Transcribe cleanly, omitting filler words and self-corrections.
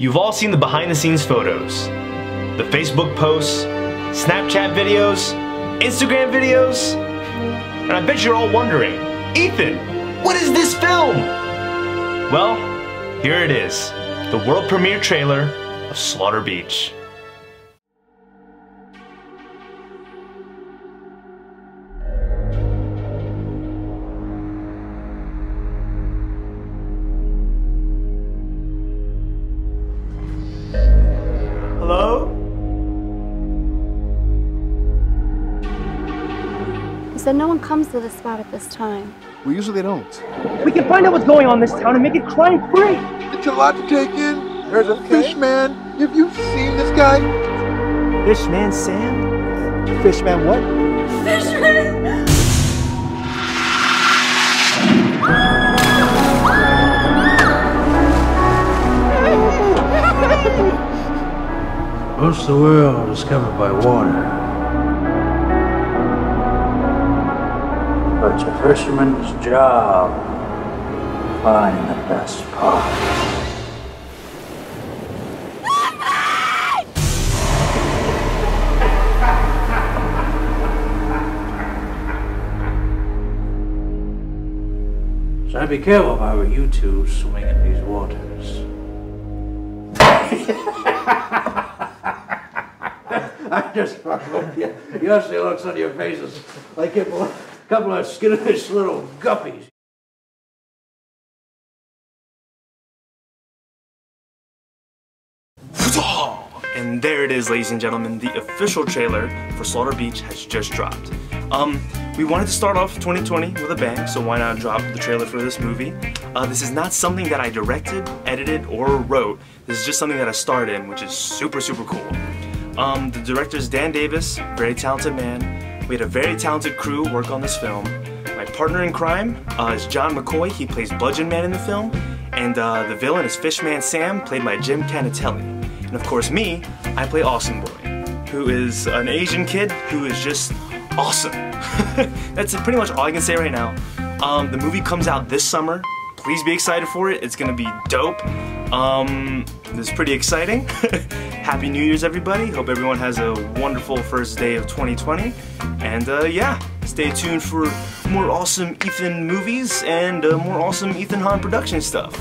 You've all seen the behind-the-scenes photos, the Facebook posts, Snapchat videos, Instagram videos, and I bet you're all wondering, Ethan, what is this film? Well, here it is, the world premiere trailer of Slaughter Beach. So no one comes to this spot at this time. We usually don't. We can find out what's going on in this town and make it crime-free. It's a lot to take in. There's a Fishman. Have you seen this guy? Fishman Sam? Fishman what? Fishman! Most of the world is covered by water. But it's a fisherman's job to find the best part. So I'd be careful if I were you two swimming in these waters. I just fucking hope you see the looks on your faces like it was. Couple of skittish little guppies. And there it is, ladies and gentlemen. The official trailer for Slaughter Beach has just dropped. We wanted to start off 2020 with a bang, so why not drop the trailer for this movie? This is not something that I directed, edited, or wrote. This is just something that I starred in, which is super, super cool. The director's Dan Davis, very talented man. We had a very talented crew work on this film. My partner in crime is John McCoy. He plays Bludgeon Man in the film. And the villain is Fishman Sam, played by Jim Canatelli. And of course me, I play Awesome Boy, who is an Asian kid who is just awesome. That's pretty much all I can say right now. The movie comes out this summer. Please be excited for it. It's gonna be dope. It's pretty exciting. Happy New Year's, everybody. Hope everyone has a wonderful first day of 2020. And yeah, stay tuned for more awesome Ethan movies and more awesome Ethan Hahn production stuff.